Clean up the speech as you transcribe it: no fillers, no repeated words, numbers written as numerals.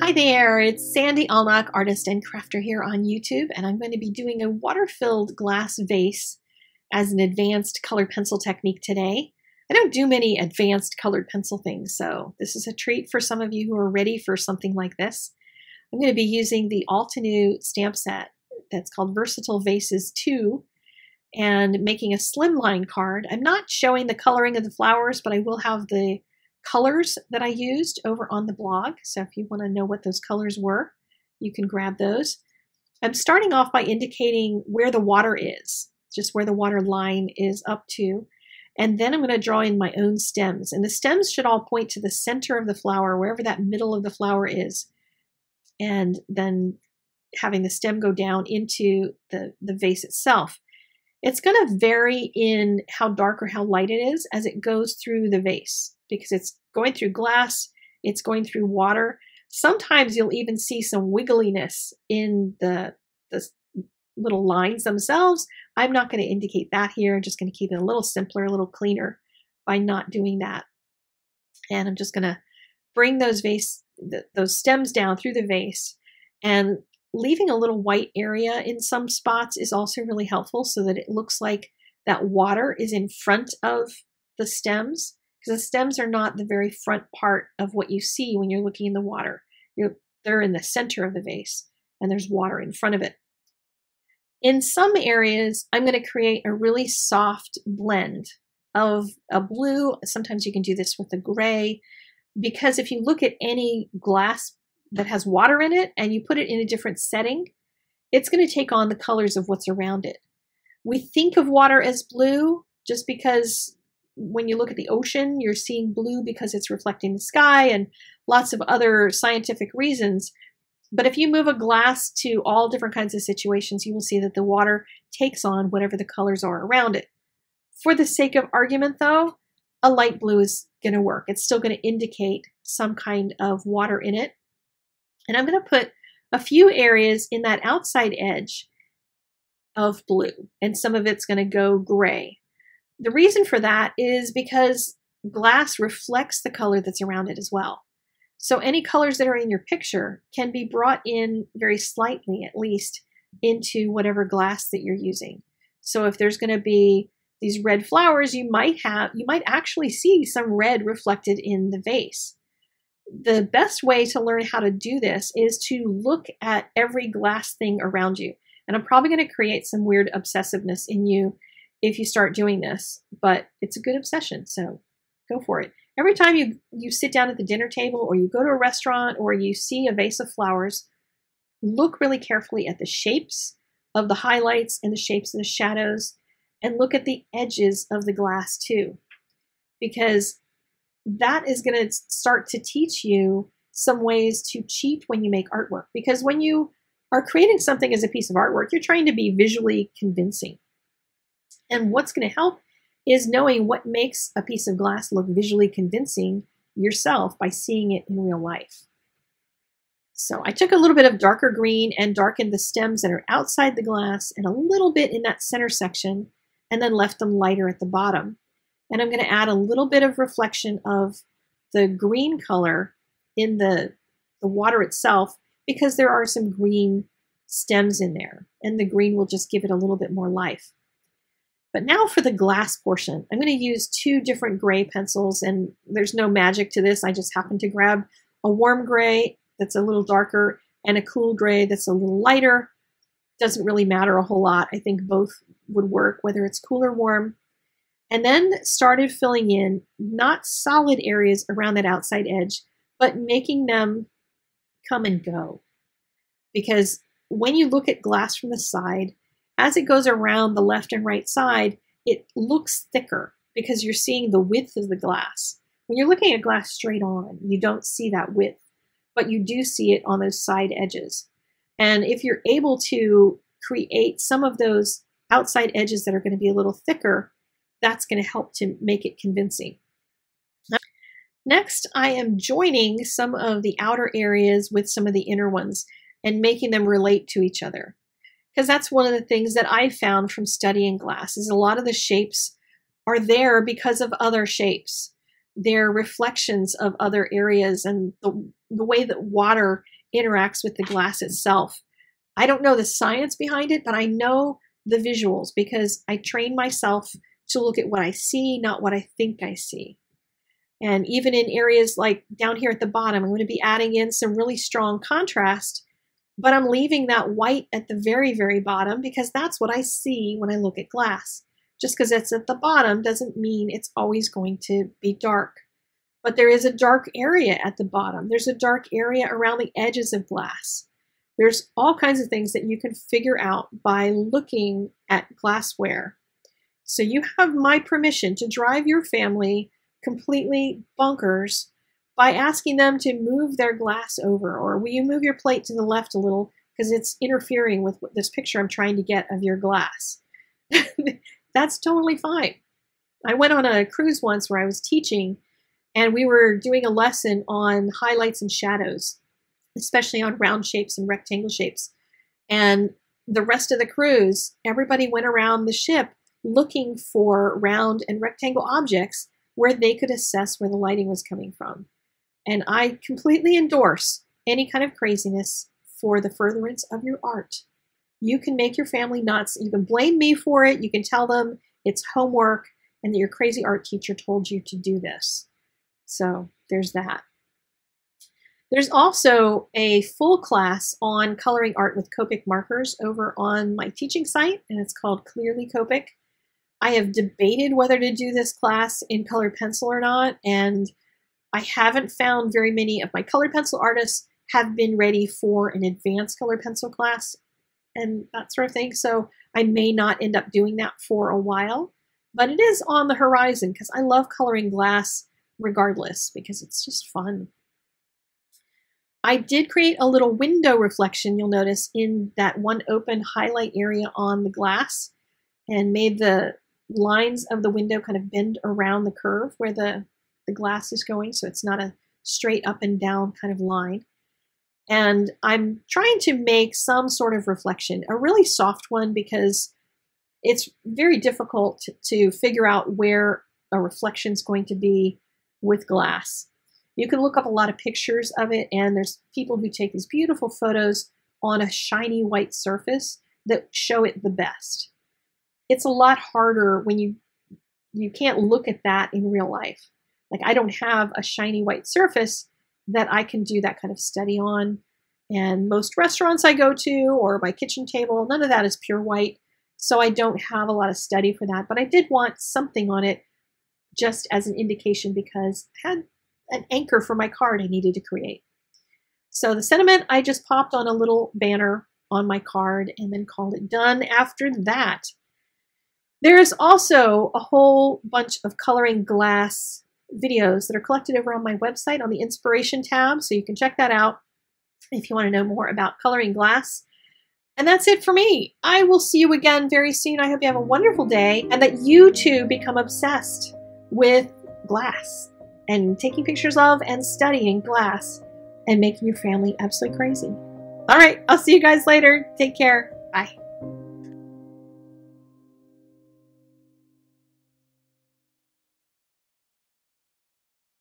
Hi there, it's Sandy Allnock, artist and crafter here on YouTube, and I'm going to be doing a water-filled glass vase as an advanced colored pencil technique today. I don't do many advanced colored pencil things, so this is a treat for some of you who are ready for something like this. I'm going to be using the Altenew stamp set that's called Versatile Vases 2 and making a slimline card. I'm not showing the coloring of the flowers, but I will have the colors that I used over on the blog. So if you want to know what those colors were, you can grab those. I'm starting off by indicating where the water is, just where the water line is up to. And then I'm going to draw in my own stems. And the stems should all point to the center of the flower, wherever that middle of the flower is. And then having the stem go down into the vase itself. It's going to vary in how dark or how light it is as it goes through the vase, because it's going through glass, it's going through water. Sometimes you'll even see some wiggliness in the little lines themselves. I'm not going to indicate that here. I'm just going to keep it a little simpler, a little cleaner by not doing that. And I'm just going to bring those stems down through the vase, and leaving a little white area in some spots is also really helpful so that it looks like that water is in front of the stems, because the stems are not the very front part of what you see when you're looking in the water. They're in the center of the vase and there's water in front of it. In some areas, I'm going to create a really soft blend of a blue. Sometimes you can do this with a gray, because if you look at any glass that has water in it and you put it in a different setting, it's going to take on the colors of what's around it. We think of water as blue just because when you look at the ocean, you're seeing blue because it's reflecting the sky and lots of other scientific reasons. But if you move a glass to all different kinds of situations, you will see that the water takes on whatever the colors are around it. For the sake of argument, though, a light blue is going to work. It's still going to indicate some kind of water in it. And I'm going to put a few areas in that outside edge of blue, and some of it's going to go gray. The reason for that is because glass reflects the color that's around it as well. So any colors that are in your picture can be brought in very slightly, at least, into whatever glass that you're using. So if there's going to be these red flowers, you might actually see some red reflected in the vase. The best way to learn how to do this is to look at every glass thing around you. And I'm probably going to create some weird obsessiveness in you if you start doing this, but it's a good obsession, so go for it. Every time you sit down at the dinner table, or you go to a restaurant, or you see a vase of flowers, look really carefully at the shapes of the highlights and the shapes of the shadows, and look at the edges of the glass too, because that is going to start to teach you some ways to cheat when you make artwork. Because when you are creating something as a piece of artwork, you're trying to be visually convincing. And what's going to help is knowing what makes a piece of glass look visually convincing yourself by seeing it in real life. So I took a little bit of darker green and darkened the stems that are outside the glass and a little bit in that center section, and then left them lighter at the bottom. And I'm going to add a little bit of reflection of the green color in the water itself, because there are some green stems in there, and the green will just give it a little bit more life. But now for the glass portion, I'm going to use two different gray pencils, and there's no magic to this. I just happened to grab a warm gray that's a little darker and a cool gray that's a little lighter. Doesn't really matter a whole lot. I think both would work, whether it's cool or warm. And then started filling in not solid areas around that outside edge, but making them come and go. Because when you look at glass from the side, as it goes around the left and right side, it looks thicker because you're seeing the width of the glass. When you're looking at glass straight on, you don't see that width, but you do see it on those side edges. And if you're able to create some of those outside edges that are going to be a little thicker, that's going to help to make it convincing. Next, I am joining some of the outer areas with some of the inner ones and making them relate to each other. Because that's one of the things that I found from studying glass, is a lot of the shapes are there because of other shapes. They're reflections of other areas and the way that water interacts with the glass itself. I don't know the science behind it, but I know the visuals because I train myself to look at what I see, not what I think I see. And even in areas like down here at the bottom, I'm going to be adding in some really strong contrast, but I'm leaving that white at the very, very bottom because that's what I see when I look at glass. Just because it's at the bottom doesn't mean it's always going to be dark. But there is a dark area at the bottom. There's a dark area around the edges of glass. There's all kinds of things that you can figure out by looking at glassware. So you have my permission to drive your family completely bonkers by asking them to move their glass over, or will you move your plate to the left a little because it's interfering with this picture I'm trying to get of your glass. That's totally fine. I went on a cruise once where I was teaching and we were doing a lesson on highlights and shadows, especially on round shapes and rectangle shapes. And the rest of the cruise, everybody went around the ship looking for round and rectangle objects where they could assess where the lighting was coming from. And I completely endorse any kind of craziness for the furtherance of your art. You can make your family nuts. You can blame me for it. You can tell them it's homework and that your crazy art teacher told you to do this. So there's that. There's also a full class on coloring art with Copic markers over on my teaching site, and it's called Clearly Copic. I have debated whether to do this class in colored pencil or not, and I haven't found very many of my colored pencil artists have been ready for an advanced colored pencil class and that sort of thing, so I may not end up doing that for a while, but it is on the horizon because I love coloring glass regardless because it's just fun. I did create a little window reflection, you'll notice, in that one open highlight area on the glass and made the lines of the window kind of bend around the curve where the glass is going, so it's not a straight up and down kind of line. And I'm trying to make some sort of reflection, a really soft one, because it's very difficult to figure out where a reflection's going to be with glass. You can look up a lot of pictures of it, and there's people who take these beautiful photos on a shiny white surface that show it the best. It's a lot harder when you can't look at that in real life. Like, I don't have a shiny white surface that I can do that kind of study on. And most restaurants I go to or my kitchen table, none of that is pure white. So I don't have a lot of study for that. But I did want something on it just as an indication because I had an anchor for my card I needed to create. So the sentiment I just popped on a little banner on my card and then called it done after that. There is also a whole bunch of coloring glass videos that are collected over on my website on the inspiration tab, so you can check that out if you want to know more about coloring glass. And that's it for me. I will see you again very soon. I hope you have a wonderful day and that you too become obsessed with glass and taking pictures of and studying glass and making your family absolutely crazy. All right, I'll see you guys later. Take care. Bye.